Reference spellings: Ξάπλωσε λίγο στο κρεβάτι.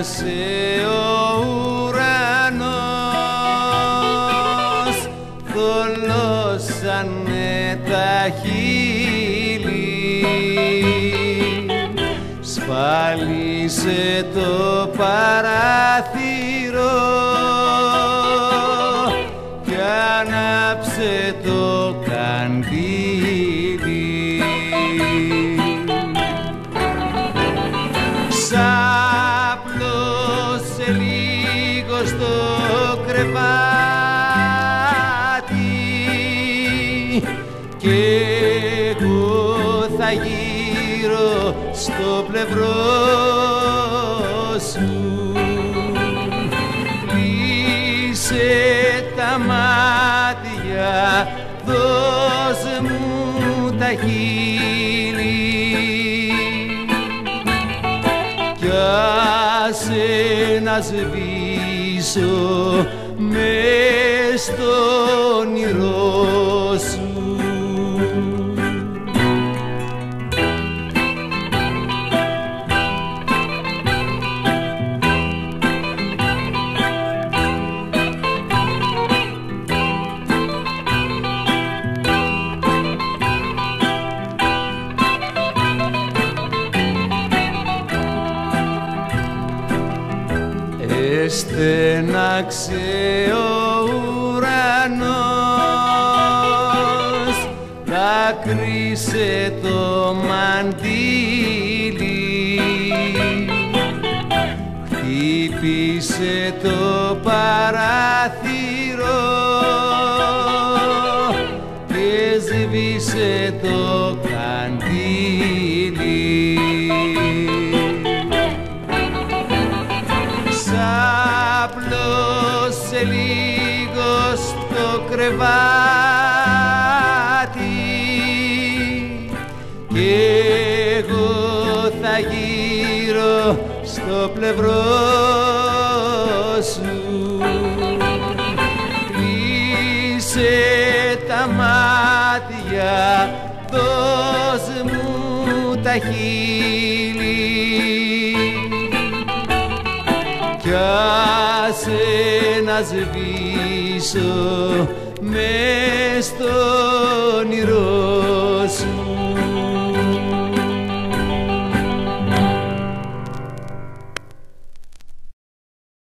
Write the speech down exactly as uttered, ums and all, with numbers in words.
ξέσπασε ο ουρανός, θολώσανε τα χείλη, σφάλισε το παράθυρο κι ανάψε το καντήλι. Ξάπλωσε λίγο στο κρεβάτι και εγώ θα γύρω στο πλευρό σου. Κλείσε τα μάτια, δώσε μου τα χείλη, άσε να σβήσω μες στο όνειρό σου. Στέναξε ο ουρανός, δάκρυσε το μαντίλι, χτύπησε το παράθυρο και σβήσε το καντήλι. Ξάπλωσε λίγο στο κρεβάτι και εγώ θα γύρω στο πλευρό σου. Κλείσε τα μάτια, δώσε μου τα χείλη κι άσε να σβήσω μες στο όνειρό.